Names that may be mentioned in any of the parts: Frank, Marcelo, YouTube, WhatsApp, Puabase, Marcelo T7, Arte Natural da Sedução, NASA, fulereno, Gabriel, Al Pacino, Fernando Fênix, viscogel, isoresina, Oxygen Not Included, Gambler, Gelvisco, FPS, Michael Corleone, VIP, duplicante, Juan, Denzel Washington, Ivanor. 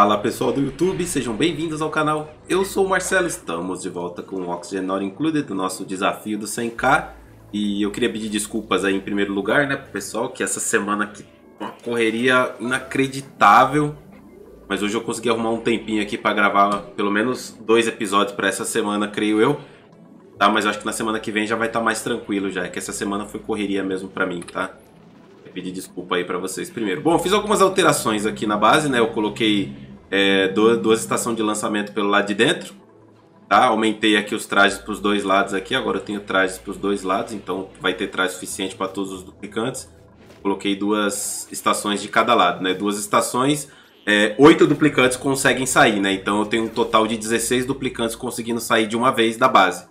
Fala pessoal do YouTube, sejam bem-vindos ao canal. Eu sou o Marcelo, estamos de volta com o Oxygen Not Included, do nosso desafio do 100k. E eu queria pedir desculpas aí em primeiro lugar, né, pro pessoal, que essa semana aqui uma correria inacreditável. Mas hoje eu consegui arrumar um tempinho aqui para gravar pelo menos 2 episódios para essa semana, creio eu. Tá, mas eu acho que na semana que vem já vai estar mais tranquilo já, é que essa semana foi correria mesmo para mim, tá? Pedir desculpa aí pra vocês primeiro. Bom, eu fiz algumas alterações aqui na base, né? Eu coloquei duas estações de lançamento pelo lado de dentro, tá? Aumentei aqui os trajes pros dois lados aqui. Agora eu tenho trajes pros dois lados, então vai ter traje suficiente para todos os duplicantes. Coloquei 2 estações de cada lado, né? 2 estações, 8 duplicantes conseguem sair, né? Então eu tenho um total de 16 duplicantes conseguindo sair de uma vez da base,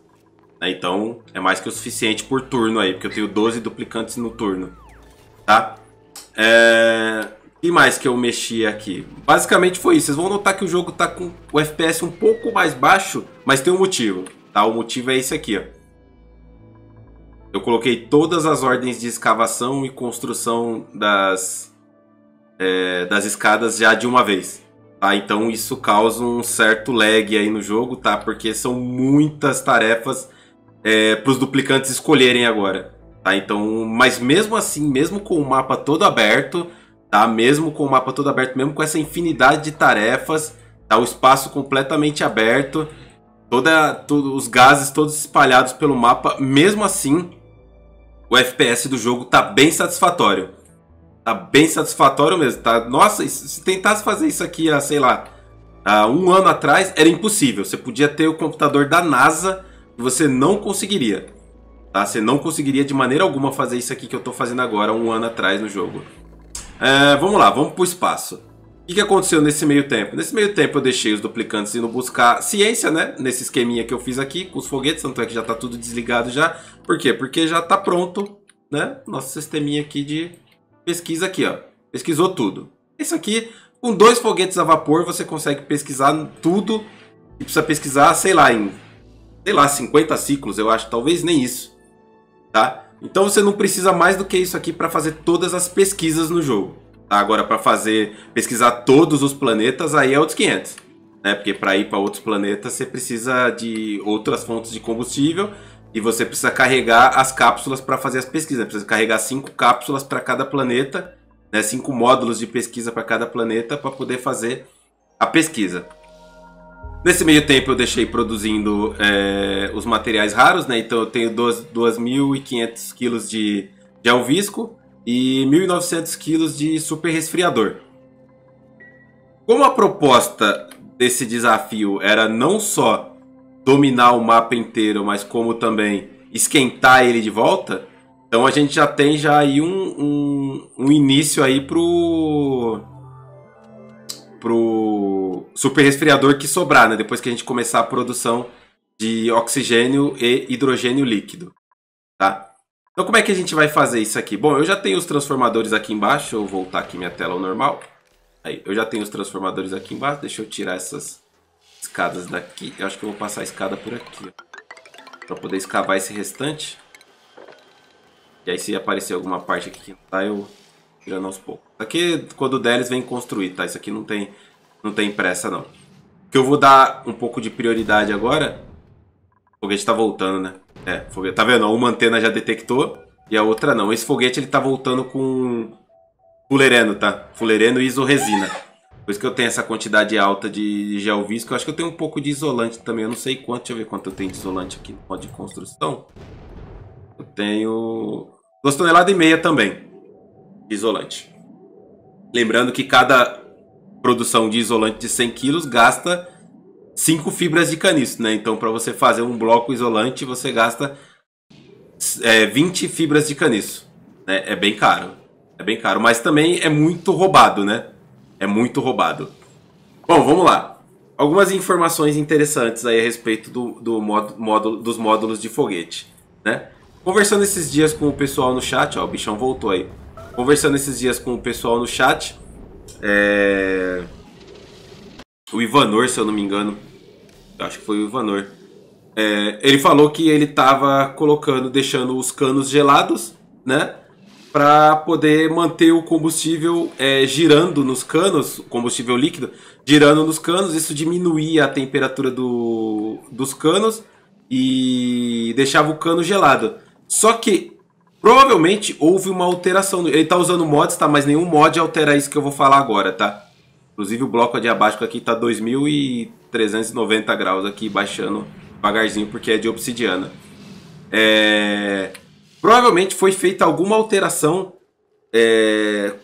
né? Então é mais que o suficiente por turno aí, porque eu tenho 12 duplicantes no turno. Tá? E mais que eu mexi aqui? Basicamente foi isso. Vocês vão notar que o jogo tá com o FPS um pouco mais baixo, mas tem um motivo, tá? O motivo é esse aqui, ó. Eu coloquei todas as ordens de escavação e construção das escadas já de uma vez, tá? Então isso causa um certo lag aí no jogo, tá? Porque são muitas tarefas para os duplicantes escolherem agora. Tá, então, mas mesmo assim, mesmo com o mapa todo aberto, tá? Mesmo com o mapa todo aberto, mesmo com essa infinidade de tarefas, tá? O espaço completamente aberto, os gases todos espalhados pelo mapa, mesmo assim, o FPS do jogo tá bem satisfatório. Tá bem satisfatório mesmo, tá? Nossa, se tentasse fazer isso aqui, sei lá, há um ano atrás, era impossível. Você podia ter o computador da NASA e você não conseguiria. Tá? Você não conseguiria de maneira alguma fazer isso aqui que eu estou fazendo agora, um ano atrás no jogo. Vamos lá, vamos para o espaço. O que aconteceu nesse meio tempo? Nesse meio tempo eu deixei os duplicantes indo buscar ciência, né? Nesse esqueminha que eu fiz aqui com os foguetes, tanto é que já está tudo desligado já. Por quê? Porque já está pronto, né? Nosso sisteminha aqui de pesquisa aqui, ó. Pesquisou tudo. Isso aqui, com 2 foguetes a vapor, você consegue pesquisar tudo e precisa pesquisar, sei lá, 50 ciclos, eu acho, talvez nem isso. Tá? Então você não precisa mais do que isso aqui para fazer todas as pesquisas no jogo, tá? Agora para pesquisar todos os planetas aí é outros 500, né? Porque para ir para outros planetas você precisa de outras fontes de combustível e você precisa carregar as cápsulas para fazer as pesquisas, né? Precisa carregar 5 cápsulas para cada planeta, né? 5 módulos de pesquisa para cada planeta para poder fazer a pesquisa. Nesse meio tempo eu deixei produzindo os materiais raros, né? Então eu tenho 2.500 kg de gel visco e 1.900 kg de super resfriador. Como a proposta desse desafio era não só dominar o mapa inteiro, mas como também esquentar ele de volta, então a gente já tem já aí um início aí pro super resfriador que sobrar, né? Depois que a gente começar a produção de oxigênio e hidrogênio líquido, tá? Então como é que a gente vai fazer isso aqui? Bom, eu já tenho os transformadores aqui embaixo. Deixa eu voltar aqui minha tela ao normal. Aí, eu já tenho os transformadores aqui embaixo. Deixa eu tirar essas escadas daqui. Eu acho que eu vou passar a escada por aqui, para poder escavar esse restante. E aí se aparecer alguma parte aqui que não tá, eu tirando aos poucos. Aqui, quando der, eles vêm construir, tá? Isso aqui não tem pressa, não. O que eu vou dar um pouco de prioridade agora... O foguete tá voltando, né? Foguete. Tá vendo? Uma antena já detectou e a outra não. Esse foguete, ele tá voltando com... fulereno, tá? Fulereno e isoresina. Por isso que eu tenho essa quantidade alta de gel visco. Eu acho que eu tenho um pouco de isolante também. Eu não sei quanto. Deixa eu ver quanto eu tenho de isolante aqui no modo de construção. Eu tenho... 2,5 toneladas também. Isolante. Lembrando que cada produção de isolante de 100 kg gasta 5 fibras de caniço, né? Então, para você fazer um bloco isolante, você gasta 20 fibras de caniço, né? É bem caro. É bem caro, mas também é muito roubado, né? É muito roubado. Bom, vamos lá. Algumas informações interessantes aí a respeito dos módulos de foguete, né? Conversando esses dias com o pessoal no chat, ó, o bichão voltou aí. Conversando esses dias com o pessoal no chat, o Ivanor, se eu não me engano, acho que foi o Ivanor, ele falou que ele estava deixando os canos gelados, né? para poder manter o combustível girando nos canos, combustível líquido, girando nos canos. Isso diminuía a temperatura dos canos e deixava o cano gelado. Só que provavelmente houve uma alteração. Ele está usando mods, tá? Mas nenhum mod altera isso que eu vou falar agora, tá? Inclusive o bloco adiabático aqui está 2390 graus aqui, baixando devagarzinho porque é de obsidiana. Provavelmente foi feita alguma alteração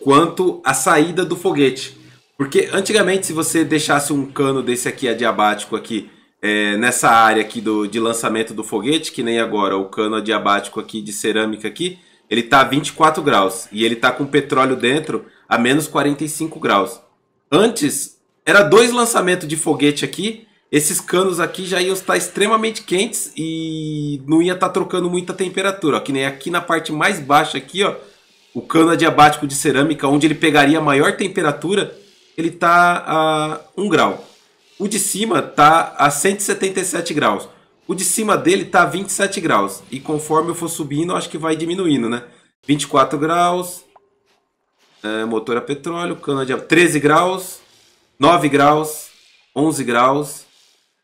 quanto à saída do foguete. Porque antigamente, se você deixasse um cano desse aqui adiabático aqui, nessa área aqui de lançamento do foguete, que nem agora, o cano adiabático aqui de cerâmica aqui, ele está a 24 graus e ele está com petróleo dentro a menos 45 graus. Antes, era 2 lançamentos de foguete aqui. Esses canos aqui já iam estar extremamente quentes e não ia estar trocando muita temperatura. Ó, que nem aqui na parte mais baixa aqui, ó, o cano adiabático de cerâmica, onde ele pegaria a maior temperatura, ele está a 1 grau. O de cima está a 177 graus. O de cima dele está a 27 graus. E conforme eu for subindo, acho que vai diminuindo, né? 24 graus, motor a petróleo, cano adiabático, 13 graus, 9 graus, 11 graus...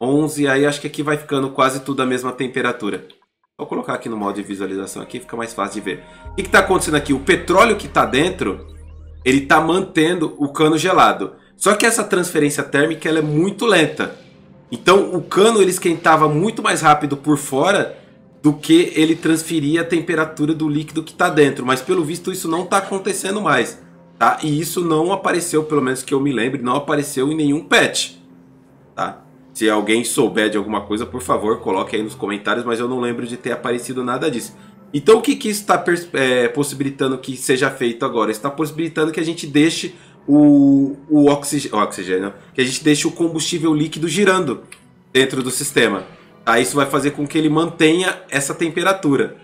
11, aí acho que aqui vai ficando quase tudo a mesma temperatura. Vou colocar aqui no modo de visualização, aqui fica mais fácil de ver. O que está acontecendo aqui? O petróleo que está dentro, ele está mantendo o cano gelado. Só que essa transferência térmica ela é muito lenta. Então o cano ele esquentava muito mais rápido por fora do que ele transferia a temperatura do líquido que está dentro. Mas pelo visto isso não está acontecendo mais, tá? E isso não apareceu, pelo menos que eu me lembre, não apareceu em nenhum patch, tá? Se alguém souber de alguma coisa, por favor, coloque aí nos comentários, mas eu não lembro de ter aparecido nada disso. Então o que, que isso está possibilitando que seja feito agora? Está possibilitando que a gente deixe o combustível líquido girando dentro do sistema. Tá? Isso vai fazer com que ele mantenha essa temperatura.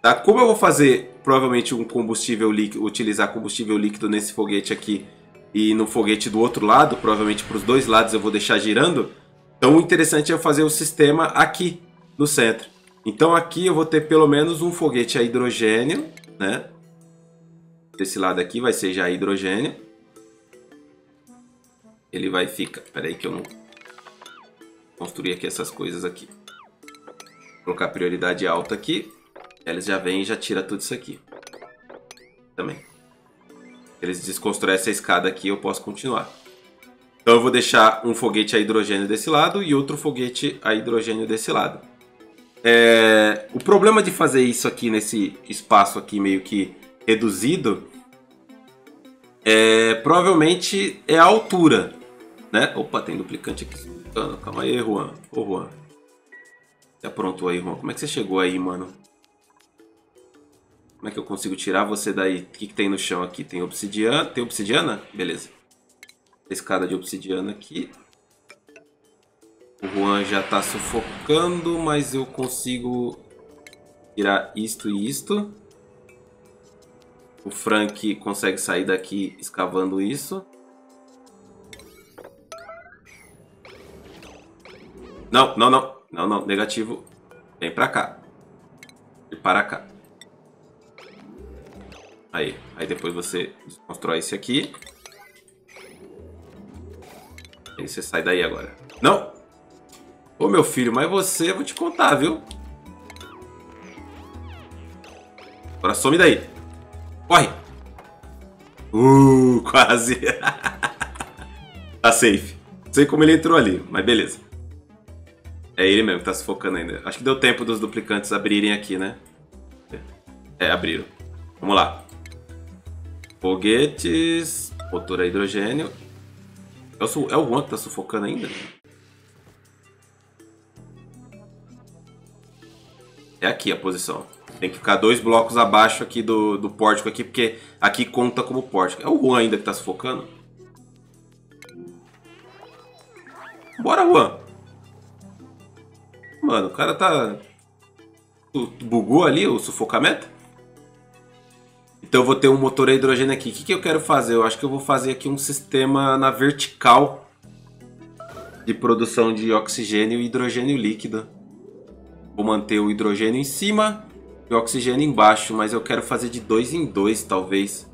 Tá? Como eu vou fazer, provavelmente, utilizar combustível líquido nesse foguete aqui e no foguete do outro lado, provavelmente para os dois lados eu vou deixar girando. Então o interessante é fazer o sistema aqui no centro. Então aqui eu vou ter pelo menos um foguete a hidrogênio, né? Desse lado aqui vai ser já hidrogênio. Ele vai ficar... Espera aí que eu não... Construir aqui essas coisas aqui. Vou colocar prioridade alta aqui. Eles já vêm e já tiram tudo isso aqui. Também. Eles desconstroem essa escada aqui, eu posso continuar. Então eu vou deixar um foguete a hidrogênio desse lado e outro foguete a hidrogênio desse lado. O problema de fazer isso aqui nesse espaço aqui meio que reduzido provavelmente é a altura, né? Opa, tem duplicante aqui. Calma aí, Juan. Ô, Juan. Você aprontou aí, Juan. Como é que você chegou aí, mano? Como é que eu consigo tirar você daí? O que, que tem no chão aqui? Tem obsidiana? Tem obsidiana? Beleza. Escada de obsidiana aqui. O Juan já está sufocando, mas eu consigo tirar isto e isto. O Frank consegue sair daqui escavando isso. Não, não, não. Não, não. Negativo. Vem para cá. E para cá. Aí. Aí depois você desconstrói esse aqui. Aí você sai daí agora. Não! Ô meu filho, mas você, eu vou te contar, viu? Agora some daí. Corre! Quase! Tá safe. Não sei como ele entrou ali, mas beleza. É ele mesmo que tá sufocando ainda. Acho que deu tempo dos duplicantes abrirem aqui, né? Abriram. Vamos lá. Foguetes. Motor a hidrogênio. É o Juan que tá sufocando ainda? É aqui a posição. Tem que ficar 2 blocos abaixo aqui do pórtico aqui, porque aqui conta como pórtico. É o Juan ainda que tá sufocando? Bora, Juan! Mano, o cara tá... Tu bugou ali o sufocamento? Então eu vou ter um motor a hidrogênio aqui. O que eu quero fazer? Eu acho que eu vou fazer aqui um sistema na vertical de produção de oxigênio e hidrogênio líquido. Vou manter o hidrogênio em cima e o oxigênio embaixo, mas eu quero fazer de 2 em 2, talvez.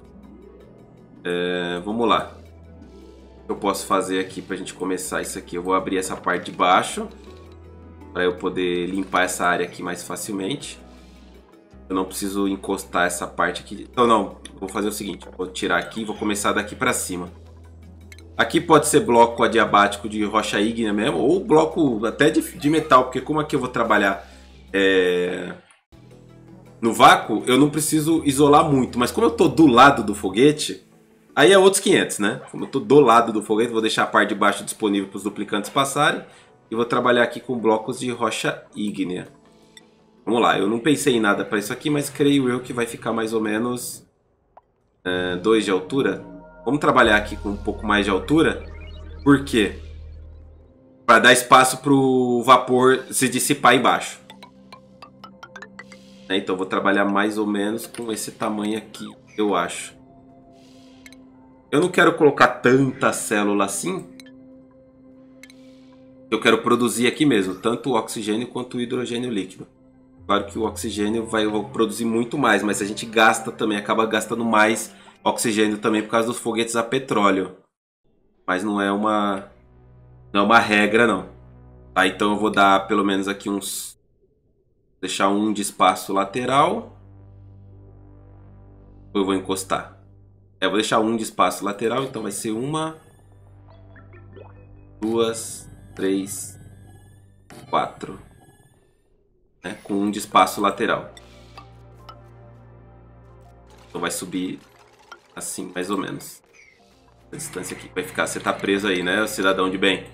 Vamos lá. O que eu posso fazer aqui para a gente começar isso aqui? Eu vou abrir essa parte de baixo para eu poder limpar essa área aqui mais facilmente. Eu não preciso encostar essa parte aqui. Então não, vou fazer o seguinte, vou tirar aqui e vou começar daqui para cima. Aqui pode ser bloco adiabático de rocha ígnea mesmo, ou bloco até de metal, porque como aqui eu vou trabalhar no vácuo, eu não preciso isolar muito. Mas como eu estou do lado do foguete, aí é outros 500, né? Como eu estou do lado do foguete, vou deixar a parte de baixo disponível para os duplicantes passarem. E vou trabalhar aqui com blocos de rocha ígnea. Vamos lá, eu não pensei em nada para isso aqui, mas creio eu que vai ficar mais ou menos 2 de altura. Vamos trabalhar aqui com um pouco mais de altura, porque para dar espaço para o vapor se dissipar embaixo. Então vou trabalhar mais ou menos com esse tamanho aqui, eu acho. Eu não quero colocar tanta célula assim. Eu quero produzir aqui mesmo, tanto o oxigênio quanto o hidrogênio líquido. Claro que o oxigênio eu vou produzir muito mais, mas a gente gasta também, acaba gastando mais oxigênio também por causa dos foguetes a petróleo. Mas não é uma regra, não. Tá, então eu vou dar pelo menos aqui uns... Deixar um de espaço lateral. Ou eu vou encostar? Vou deixar um de espaço lateral, então vai ser 1, 2, 3, 4. Né? Com um de espaço lateral. Então vai subir... Assim, mais ou menos. A distância aqui vai ficar. Você tá preso aí, né, cidadão de bem?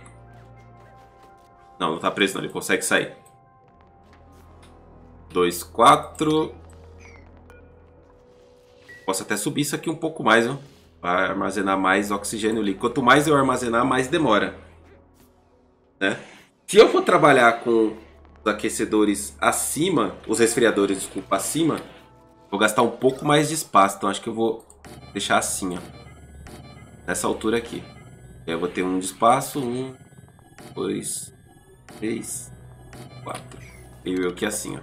Não, não tá preso não. Ele consegue sair. 2, 4. Posso até subir isso aqui um pouco mais, ó, para armazenar mais oxigênio líquido. Quanto mais eu armazenar, mais demora, né? Se eu for trabalhar com os aquecedores acima, os resfriadores, desculpa, acima, vou gastar um pouco mais de espaço. Então acho que eu vou deixar assim, ó, nessa altura aqui. Eu vou ter um de espaço, 1, 2, 3, 4. Eu aqui assim, ó.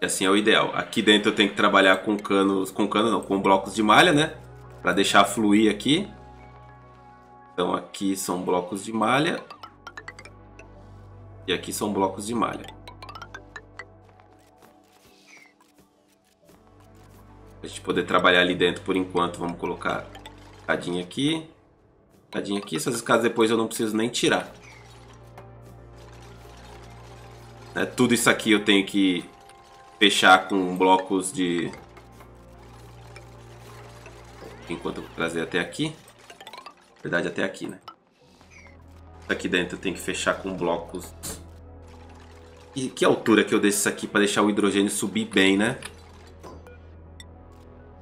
E assim é o ideal. Aqui dentro eu tenho que trabalhar com canos, com blocos de malha, né? Para deixar fluir aqui. Então aqui são blocos de malha e aqui são blocos de malha. A gente poder trabalhar ali dentro por enquanto. Vamos colocar escadinha aqui. Escadinha aqui. Essas escadas depois eu não preciso nem tirar. Tudo isso aqui eu tenho que fechar com blocos de... Enquanto eu vou trazer até aqui. Na verdade até aqui, né? Aqui dentro eu tenho que fechar com blocos... E que altura que eu deixo isso aqui para deixar o hidrogênio subir bem, né?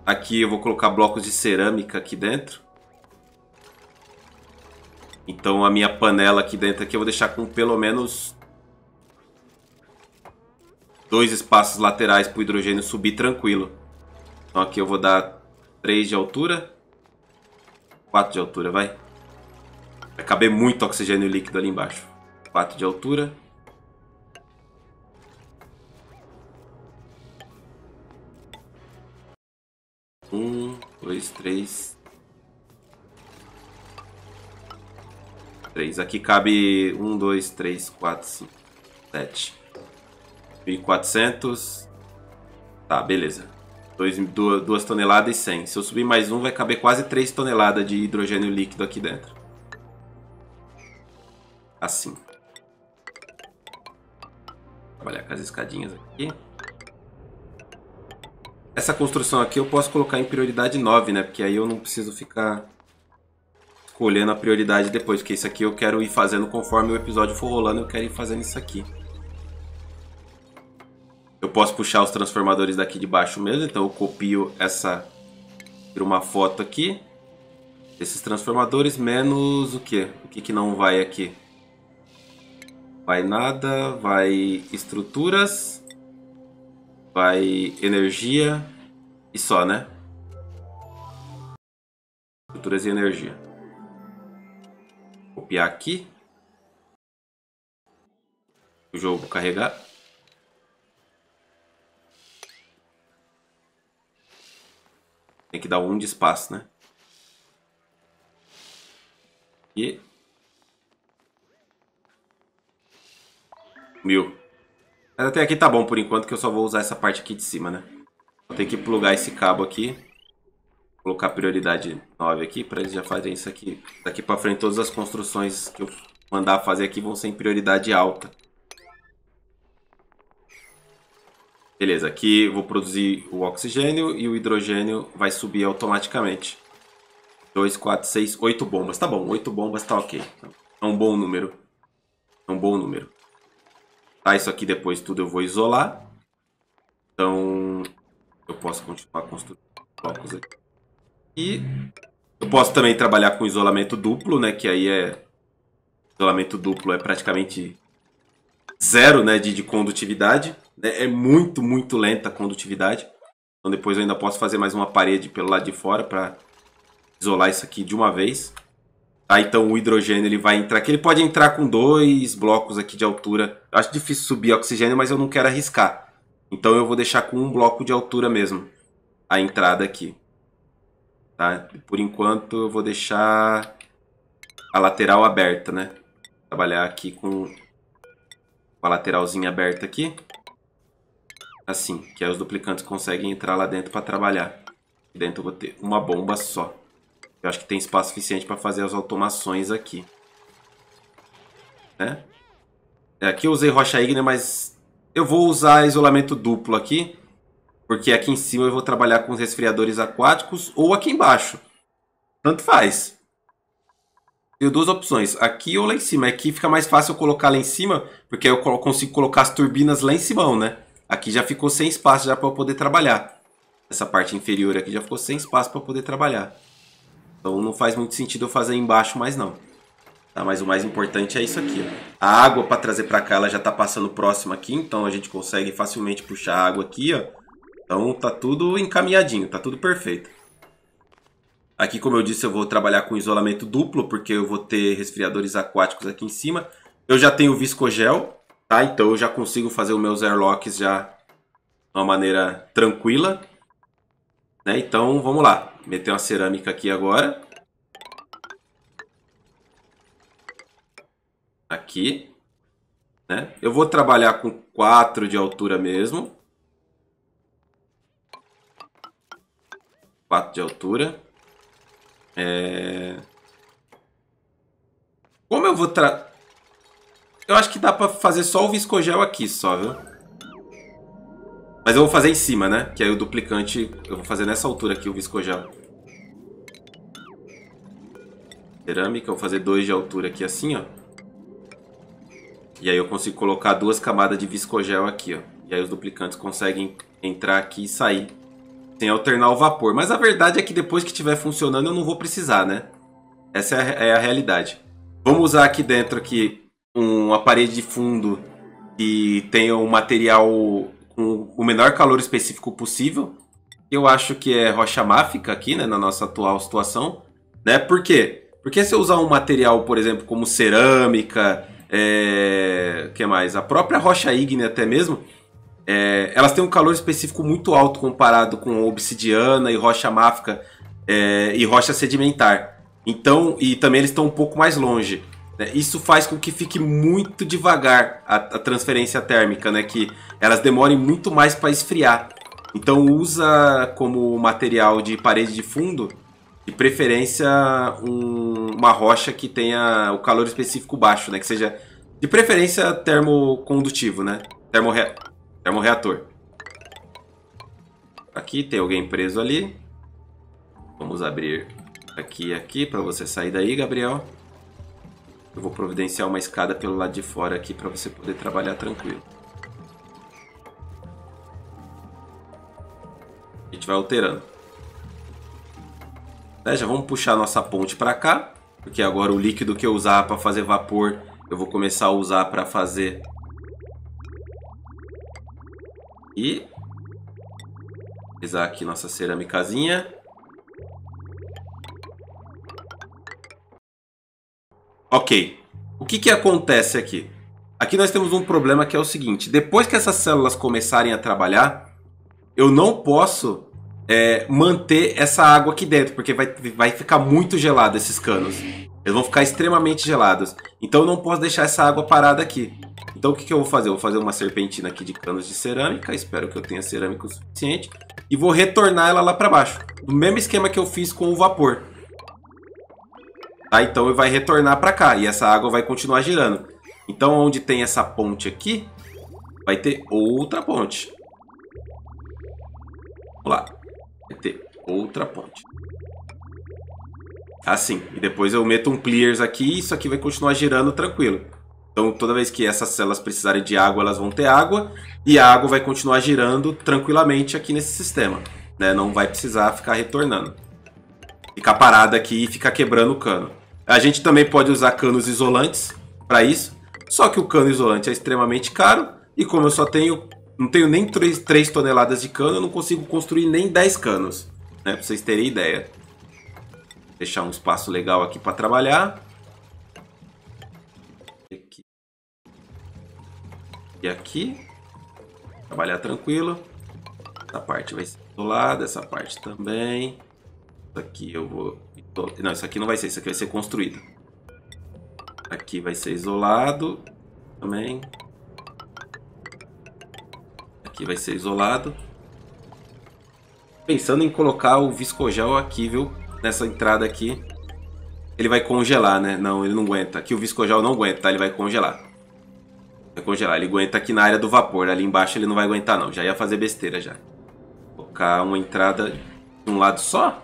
Aqui eu vou colocar blocos de cerâmica aqui dentro. Então a minha panela aqui dentro aqui eu vou deixar com pelo menos 2 espaços laterais para o hidrogênio subir tranquilo. Então aqui eu vou dar 3 de altura. 4 de altura, vai. Vai caber muito oxigênio líquido ali embaixo. 4 de altura. Três. Aqui cabe 1, 2, 3, 4, 5, 7. 1.400. Tá, beleza. 2 toneladas e 100. Se eu subir mais um, vai caber quase 3 toneladas de hidrogênio líquido aqui dentro. Assim. Vou trabalhar com as escadinhas aqui. Essa construção aqui eu posso colocar em prioridade 9, né? Porque aí eu não preciso ficar escolhendo a prioridade depois. Porque isso aqui eu quero ir fazendo conforme o episódio for rolando, eu quero ir fazendo isso aqui. Eu posso puxar os transformadores daqui de baixo mesmo. Então eu copio essa... Tiro uma foto aqui. Esses transformadores menos o quê? O que que não vai aqui? Vai nada, vai estruturas... Vai energia e só, né? Estruturas e energia. Vou copiar aqui. O jogo carregar. que dar um de espaço, né? E... 1000. Mas até aqui tá bom por enquanto, que eu só vou usar essa parte aqui de cima, né? Vou ter que plugar esse cabo aqui. Colocar prioridade 9 aqui, pra eles já fazerem isso aqui. Daqui pra frente todas as construções que eu mandar fazer aqui vão ser em prioridade alta. Beleza, aqui eu vou produzir o oxigênio e o hidrogênio vai subir automaticamente. 2, 4, 6, 8 bombas. Tá bom, 8 bombas tá ok. É um bom número. É um bom número. Tá, isso aqui depois tudo eu vou isolar. Então, eu posso continuar construindo blocos aqui. E eu posso também trabalhar com isolamento duplo, né? Que aí é... Isolamento duplo é praticamente zero, né? De condutividade. É muito, muito lenta a condutividade. Então depois eu ainda posso fazer mais uma parede pelo lado de fora para isolar isso aqui de uma vez. Tá, então o hidrogênio ele vai entrar aqui. Ele pode entrar com 2 blocos aqui de altura. Eu acho difícil subir oxigênio, mas eu não quero arriscar. Então eu vou deixar com 1 bloco de altura mesmo a entrada aqui. Tá? Por enquanto eu vou deixar a lateral aberta, né? Vou trabalhar aqui com a lateralzinha aberta aqui. Assim, que aí os duplicantes conseguem entrar lá dentro para trabalhar. Aqui dentro eu vou ter uma bomba só. Eu acho que tem espaço suficiente para fazer as automações aqui. Né? É, aqui eu usei rocha ígnea, mas eu vou usar isolamento duplo aqui. Porque aqui em cima eu vou trabalhar com os resfriadores aquáticos ou aqui embaixo. Tanto faz. Tenho 2 opções, aqui ou lá em cima. Aqui fica mais fácil eu colocar lá em cima, porque aí eu consigo colocar as turbinas lá em cima, né? Aqui já ficou sem espaço já para eu poder trabalhar. Essa parte inferior aqui já ficou sem espaço para eu poder trabalhar. Então não faz muito sentido eu fazer embaixo mais não. Tá, mas o mais importante é isso aqui. Ó. A água para trazer para cá ela já está passando próxima aqui. Então a gente consegue facilmente puxar a água aqui. Ó. Então tá tudo encaminhadinho, tá tudo perfeito. Aqui, como eu disse, eu vou trabalhar com isolamento duplo. Porque eu vou ter resfriadores aquáticos aqui em cima. Eu já tenho viscogel. Tá, então eu já consigo fazer os meus airlocks já de uma maneira tranquila. Né? Então vamos lá. Meter uma cerâmica aqui agora. Aqui. Né? Eu vou trabalhar com 4 de altura mesmo. 4 de altura. Como eu vou trabalhar... Eu acho que dá pra fazer só o viscogel aqui, só, viu? Mas eu vou fazer em cima, né? Que aí o duplicante... Eu vou fazer nessa altura aqui o viscogel. Cerâmica, eu vou fazer 2 de altura aqui assim, ó. E aí eu consigo colocar 2 camadas de viscogel aqui, ó. E aí os duplicantes conseguem entrar aqui e sair. Sem alternar o vapor. Mas a verdade é que depois que estiver funcionando eu não vou precisar, né? Essa é a realidade. Vamos usar aqui dentro aqui... Uma parede de fundo que tenha um material com o menor calor específico possível. Eu acho que é rocha máfica aqui, né, na nossa atual situação. Né? Por quê? Porque se eu usar um material, por exemplo, como cerâmica, que mais? A própria rocha ígnea até mesmo, elas têm um calor específico muito alto comparado com obsidiana e rocha máfica e rocha sedimentar. Então, e também eles estão um pouco mais longe. Isso faz com que fique muito devagar a transferência térmica, né? Que elas demorem muito mais para esfriar. Então usa como material de parede de fundo, de preferência, uma rocha que tenha o calor específico baixo, né? Que seja, de preferência, termocondutivo, né? Termorreator. Aqui tem alguém preso ali. Vamos abrir aqui e aqui para você sair daí, Gabriel. Eu vou providenciar uma escada pelo lado de fora aqui para você poder trabalhar tranquilo. A gente vai alterando. Né? Já vamos puxar a nossa ponte para cá. Porque agora o líquido que eu usar para fazer vapor, eu vou começar a usar para fazer... E... Pesar aqui nossa cerâmicazinha. Ok, o que acontece aqui? Aqui nós temos um problema que é o seguinte. Depois que essas células começarem a trabalhar, eu não posso manter essa água aqui dentro, porque vai ficar muito gelado esses canos. Eles vão ficar extremamente gelados. Então eu não posso deixar essa água parada aqui. Então o que eu vou fazer? Eu vou fazer uma serpentina aqui de canos de cerâmica. Espero que eu tenha cerâmica o suficiente. E vou retornar ela lá para baixo. Do mesmo esquema que eu fiz com o vapor. Tá? Então ele vai retornar para cá. E essa água vai continuar girando. Então onde tem essa ponte aqui, vai ter outra ponte. Vamos lá. Vai ter outra ponte. Assim, e depois eu meto um clears aqui e isso aqui vai continuar girando tranquilo. Então toda vez que essas células precisarem de água, elas vão ter água. E a água vai continuar girando tranquilamente aqui nesse sistema, né? Não vai precisar ficar retornando. Ficar parada aqui e ficar quebrando o cano. A gente também pode usar canos isolantes para isso. Só que o cano isolante é extremamente caro. E como eu só tenho, não tenho nem 3 toneladas de cano, eu não consigo construir nem 10 canos, né? Para vocês terem ideia. Deixar um espaço legal aqui para trabalhar. Aqui. E aqui. Trabalhar tranquilo. Essa parte vai ser isolada, essa parte também. Isso aqui eu vou... Não, isso aqui não vai ser, isso aqui vai ser construído. Aqui vai ser isolado também. Aqui vai ser isolado. Pensando em colocar o viscogel aqui, viu? Nessa entrada aqui, ele vai congelar, né? Não, ele não aguenta. Aqui o viscogel não aguenta, tá? Ele vai congelar. Vai congelar. Ele aguenta aqui na área do vapor. Ali embaixo ele não vai aguentar, não. Já ia fazer besteira, já. Vou colocar uma entrada de um lado só.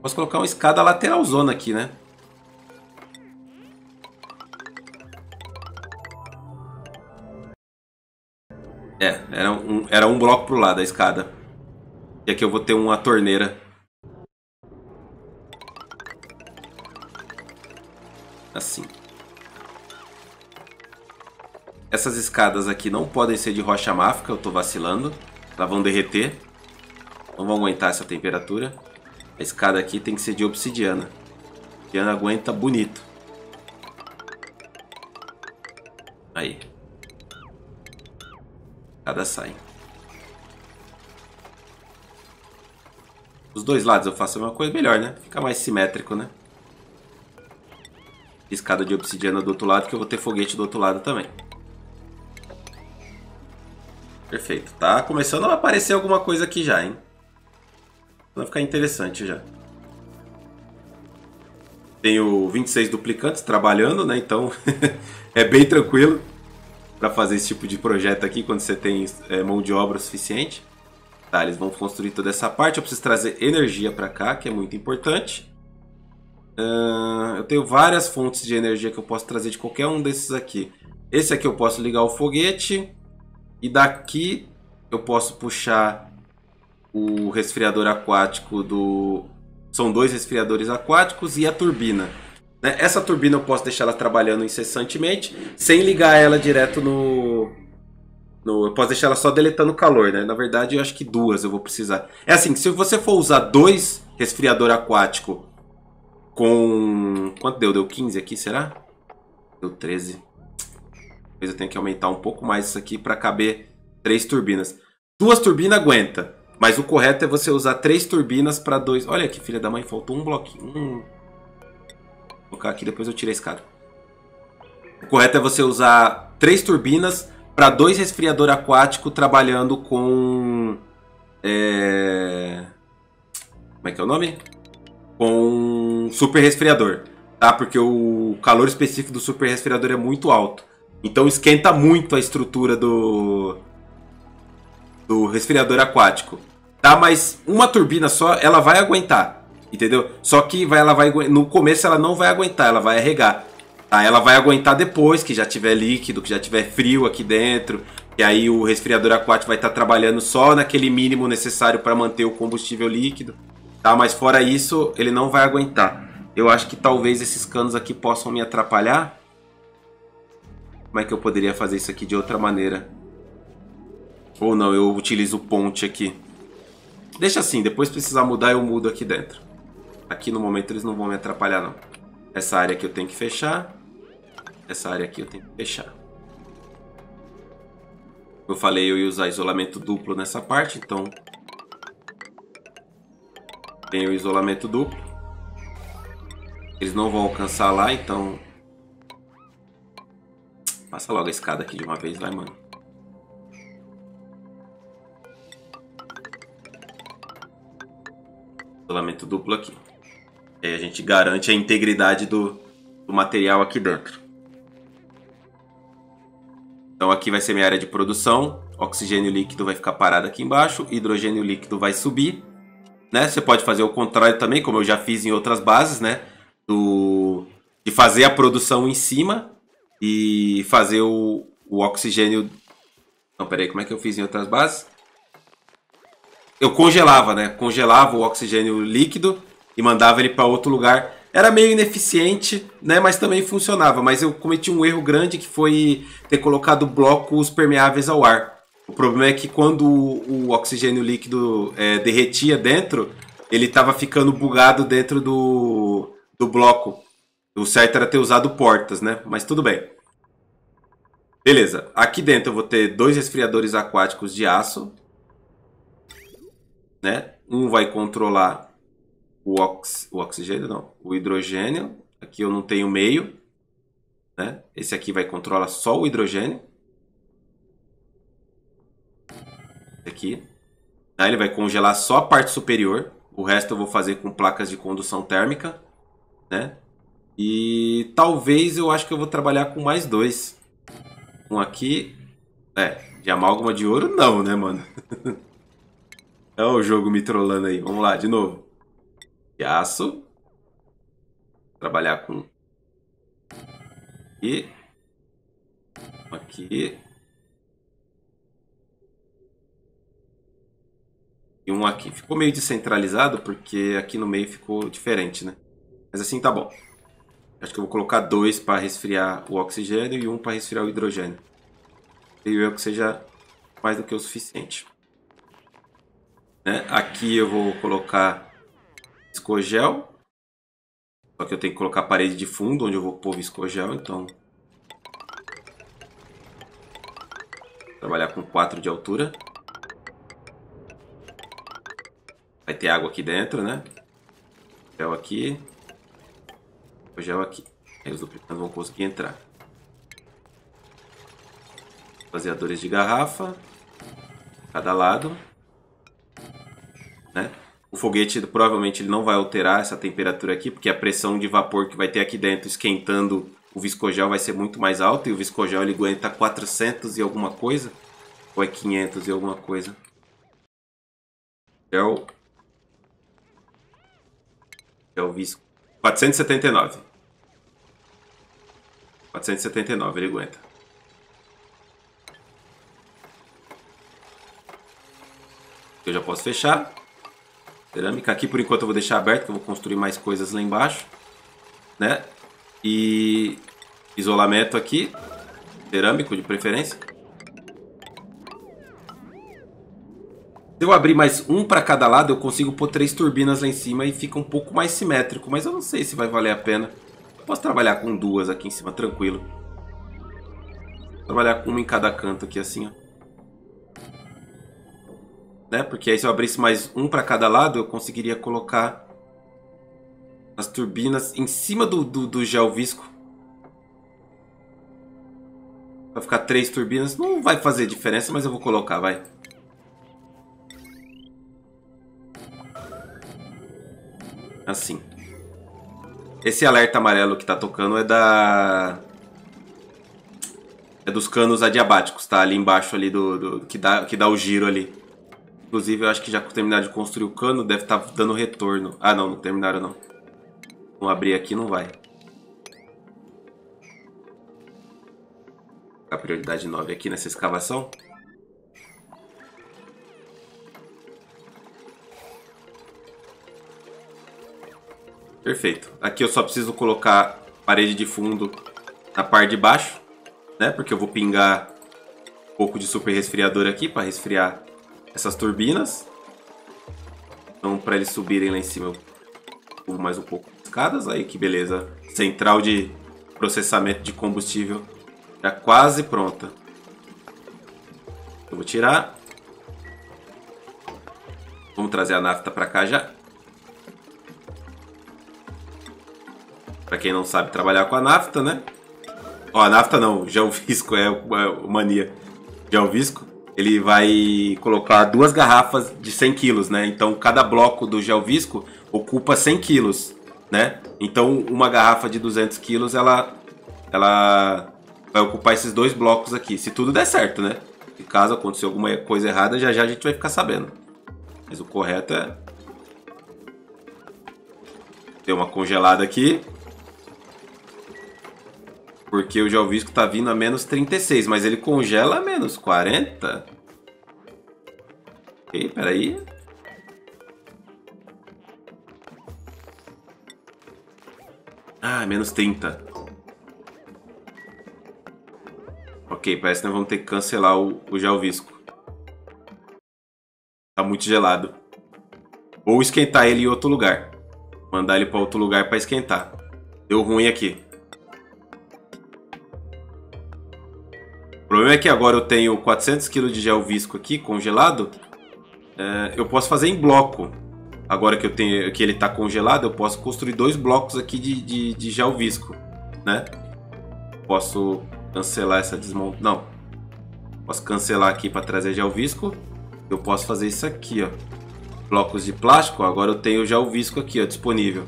Posso colocar uma escada lateral zona aqui, né? É, era um bloco pro lado a escada. E aqui eu vou ter uma torneira. Assim. Essas escadas aqui não podem ser de rocha máfica. Eu tô vacilando. Elas vão derreter. Não vão aguentar essa temperatura. A escada aqui tem que ser de obsidiana. A obsidiana aguenta bonito. Aí. A escada sai. Os dois lados eu faço a mesma coisa, melhor, né? Fica mais simétrico, né? Escada de obsidiana do outro lado, que eu vou ter foguete do outro lado também. Perfeito. Tá começando a aparecer alguma coisa aqui já, hein? Vai ficar interessante já. Tenho 26 duplicantes trabalhando, né? Então é bem tranquilo para fazer esse tipo de projeto aqui, quando você tem mão de obra o suficiente. Tá, eles vão construir toda essa parte. Eu preciso trazer energia para cá, que é muito importante. Eu tenho várias fontes de energia que eu posso trazer de qualquer um desses aqui. Esse aqui eu posso ligar o foguete. E daqui eu posso puxar o resfriador aquático do... São 2 resfriadores aquáticos e a turbina. Né? Essa turbina eu posso deixar ela trabalhando incessantemente, sem ligar ela direto eu posso deixar ela só deletando calor, né? Na verdade, eu acho que 2 eu vou precisar. É assim, se você for usar 2 resfriador aquático com... Quanto deu? Deu 15 aqui, será? Deu 13. Talvez eu tenha que aumentar um pouco mais isso aqui para caber 3 turbinas. 2 turbinas aguenta, mas o correto é você usar 3 turbinas para 2... Olha que filha da mãe, faltou um bloquinho. Vou colocar aqui, depois eu tiro a escada. O correto é você usar 3 turbinas... para 2 resfriador aquático trabalhando com... Como é que é o nome? Com super resfriador, tá? Porque o calor específico do super resfriador é muito alto. Então esquenta muito a estrutura do resfriador aquático, tá? Mas uma turbina só, ela vai aguentar, entendeu? Só que no começo ela não vai aguentar, ela vai arregar. Tá, ela vai aguentar depois que já tiver líquido, que já tiver frio aqui dentro. E aí o resfriador aquático vai estar trabalhando só naquele mínimo necessário para manter o combustível líquido. Tá, mas fora isso, ele não vai aguentar. Eu acho que talvez esses canos aqui possam me atrapalhar. Como é que eu poderia fazer isso aqui de outra maneira? Ou não, eu utilizo ponte aqui. Deixa assim, depois se precisar mudar eu mudo aqui dentro. Aqui no momento eles não vão me atrapalhar não. Essa área aqui eu tenho que fechar. Essa área aqui eu tenho que fechar. Eu falei, eu ia usar isolamento duplo nessa parte, então tem o isolamento duplo. Eles não vão alcançar lá, então passa logo a escada aqui de uma vez, vai, mano. Isolamento duplo aqui. Aí a gente garante a integridade do material aqui dentro. Então aqui vai ser minha área de produção. Oxigênio líquido vai ficar parado aqui embaixo. Hidrogênio líquido vai subir, né? Você pode fazer o contrário também, como eu já fiz em outras bases, né? De fazer a produção em cima e fazer o oxigênio... Não, peraí, como é que eu fiz em outras bases? Eu congelava, né? Congelava o oxigênio líquido e mandava ele para outro lugar. Era meio ineficiente, né? Mas também funcionava. Mas eu cometi um erro grande, que foi ter colocado blocos permeáveis ao ar. O problema é que quando o oxigênio líquido derretia dentro, ele estava ficando bugado dentro do bloco. O certo era ter usado portas, né? Mas tudo bem. Beleza. Aqui dentro eu vou ter dois resfriadores aquáticos de aço, né? Um vai controlar o hidrogênio. Aqui eu não tenho meio, né? Esse aqui vai controlar só o hidrogênio. Esse aqui. Aí ele vai congelar só a parte superior. O resto eu vou fazer com placas de condução térmica, né? E talvez eu acho que eu vou trabalhar com mais dois. Um aqui. De amálgama de ouro não, né, mano? É o jogo me trollando aí. Vamos lá, de novo. De aço. Trabalhar com... E... Aqui. E um aqui. Ficou meio descentralizado, porque aqui no meio ficou diferente, né? Mas assim tá bom. Acho que eu vou colocar dois para resfriar o oxigênio e um para resfriar o hidrogênio. Creio eu que seja mais do que o suficiente, né? Aqui eu vou colocar viscogel. Só que eu tenho que colocar a parede de fundo onde eu vou pôr viscogel, então... Vou trabalhar com 4 de altura. Vai ter água aqui dentro, né? Gel aqui. Gel aqui. Aí os duplicantes vão conseguir entrar. Baseadores de garrafa. Cada lado, né? O foguete provavelmente ele não vai alterar essa temperatura aqui, porque a pressão de vapor que vai ter aqui dentro esquentando o viscogel vai ser muito mais alta, e o viscogel ele aguenta 400 e alguma coisa, ou é 500 e alguma coisa. É o visco 479. 479 ele aguenta. Eu já posso fechar. Cerâmica aqui por enquanto eu vou deixar aberto, que eu vou construir mais coisas lá embaixo, né? E isolamento aqui, cerâmico de preferência. Se eu abrir mais um para cada lado, eu consigo pôr 3 turbinas lá em cima e fica um pouco mais simétrico, mas eu não sei se vai valer a pena. Eu posso trabalhar com 2 aqui em cima, tranquilo. Vou trabalhar com uma em cada canto aqui assim, ó. Né? Porque aí se eu abrisse mais um para cada lado, eu conseguiria colocar as turbinas em cima do gel visco. Vai ficar 3 turbinas. Não vai fazer diferença, mas eu vou colocar, vai. Assim. Esse alerta amarelo que tá tocando é dos canos adiabáticos, tá? Ali embaixo ali que dá o giro ali. Inclusive, eu acho que já terminaram de construir o cano, deve estar dando retorno. Ah, não terminaram, não. Vou abrir aqui, não vai. A prioridade 9 aqui nessa escavação. Perfeito. Aqui eu só preciso colocar parede de fundo na parte de baixo, né? Porque eu vou pingar um pouco de super resfriador aqui para resfriar essas turbinas. Então, para eles subirem lá em cima, eu pulo mais um pouco as escadas. Aí, que beleza. Central de processamento de combustível já quase pronta. Eu vou tirar. Vamos trazer a nafta pra cá já. Pra quem não sabe trabalhar com a nafta, né? Ó, a nafta não, Gelvisco, é o mania. Gelvisco, ele vai colocar 2 garrafas de 100 quilos, né? Então, cada bloco do Gelvisco ocupa 100 quilos, né? Então, uma garrafa de 200 quilos, ela vai ocupar esses 2 blocos aqui. Se tudo der certo, né? E caso acontecer alguma coisa errada, já já a gente vai ficar sabendo. Mas o correto é... Deu uma congelada aqui. Porque o Gelvisco tá vindo a menos 36. Mas ele congela a menos 40. Ok, peraí. Ah, menos 30. Ok, parece que nós vamos ter que cancelar o Gelvisco. Tá muito gelado. Ou esquentar ele em outro lugar. Mandar ele para outro lugar para esquentar. Deu ruim aqui. O problema é que agora eu tenho 400 kg de Gelvisco aqui congelado. É, eu posso fazer em bloco. Agora que eu tenho, que ele está congelado, eu posso construir 2 blocos aqui de Gelvisco, né? Posso cancelar essa desmonta. Não. Posso cancelar aqui para trazer Gelvisco. Eu posso fazer isso aqui, ó. Blocos de plástico, agora eu tenho já o Gelvisco aqui, ó, disponível.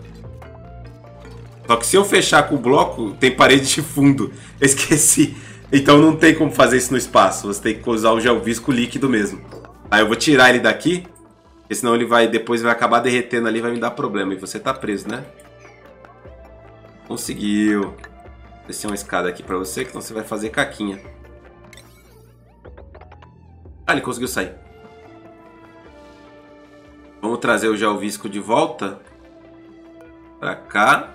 Só que se eu fechar com o bloco, tem parede de fundo. Eu esqueci. Então não tem como fazer isso no espaço. Você tem que usar o Gelvisco líquido mesmo. Aí eu vou tirar ele daqui, porque senão ele vai, depois vai acabar derretendo ali, vai me dar problema. E você tá preso, né? Conseguiu. Descer uma escada aqui pra você, que senão você vai fazer caquinha. Ah, ele conseguiu sair. Vamos trazer o Gelvisco de volta para cá.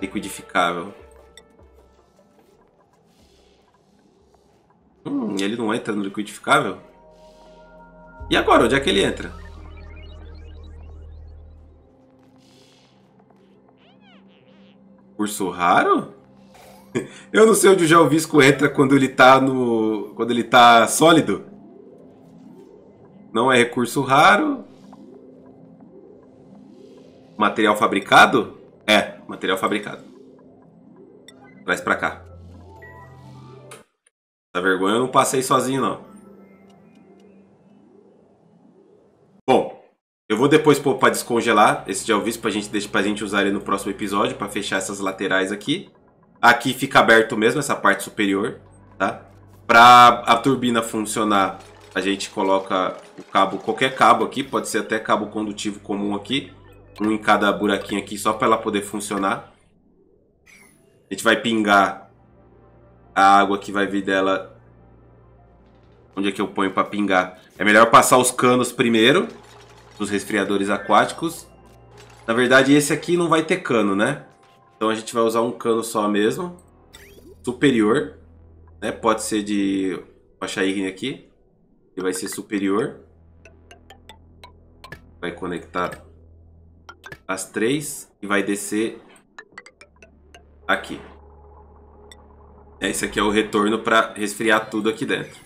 Liquidificável. Ele não entra no liquidificável? E agora? Onde é que ele entra? Urso raro? Eu não sei onde o Gelvisco entra quando ele tá no... quando ele tá sólido. Não é recurso raro. Material fabricado? É, material fabricado. Traz pra cá. Essa vergonha eu não passei sozinho, não. Bom, eu vou depois pôr pra descongelar esse Gelvisco pra gente usar ele no próximo episódio, pra fechar essas laterais aqui. Aqui fica aberto mesmo, essa parte superior, tá? Pra a turbina funcionar, a gente coloca o cabo, qualquer cabo aqui, pode ser até cabo condutivo comum aqui. Um em cada buraquinho aqui, só para ela poder funcionar. A gente vai pingar a água que vai vir dela. Onde é que eu ponho para pingar? É melhor passar os canos primeiro, dos resfriadores aquáticos. Na verdade, esse aqui não vai ter cano, né? Então a gente vai usar um cano só mesmo. Superior, né? Pode ser de... Vou achar ele aqui. Ele vai ser superior. Vai conectar... as 3 e vai descer aqui. Esse aqui é o retorno para resfriar tudo aqui dentro.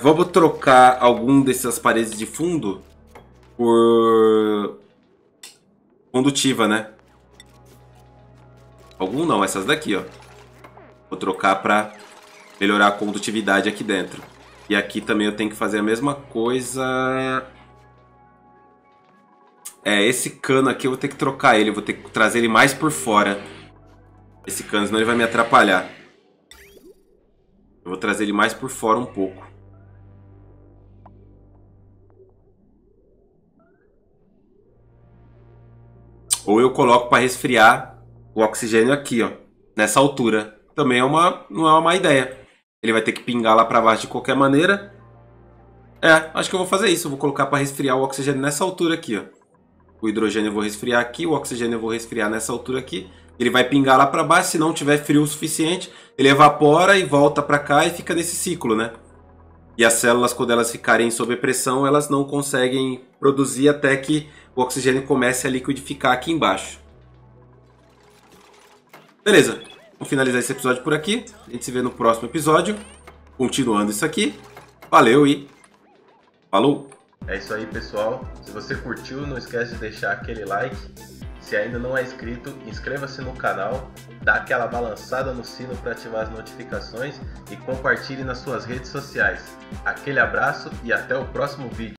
Vamos trocar algum dessas paredes de fundo por condutiva, né? Algum não, essas daqui, ó. Vou trocar para melhorar a condutividade aqui dentro. E aqui também eu tenho que fazer a mesma coisa... É, esse cano aqui eu vou ter que trocar ele, eu vou ter que trazer ele mais por fora. Esse cano, senão ele vai me atrapalhar. Eu vou trazer ele mais por fora um pouco. Ou eu coloco para resfriar o oxigênio aqui, ó, nessa altura. Também é uma, não é uma má ideia. Ele vai ter que pingar lá para baixo de qualquer maneira. É, acho que eu vou fazer isso, eu vou colocar para resfriar o oxigênio nessa altura aqui, ó. O hidrogênio eu vou resfriar aqui, o oxigênio eu vou resfriar nessa altura aqui. Ele vai pingar lá para baixo, se não tiver frio o suficiente, ele evapora e volta para cá e fica nesse ciclo, né? E as células, quando elas ficarem sob pressão, elas não conseguem produzir até que o oxigênio comece a liquidificar aqui embaixo. Beleza, vamos finalizar esse episódio por aqui. A gente se vê no próximo episódio. continuando isso aqui. Valeu e falou! É isso aí, pessoal. Se você curtiu, não esquece de deixar aquele like. Se ainda não é inscrito, inscreva-se no canal, dá aquela balançada no sino para ativar as notificações e compartilhe nas suas redes sociais. Aquele abraço e até o próximo vídeo.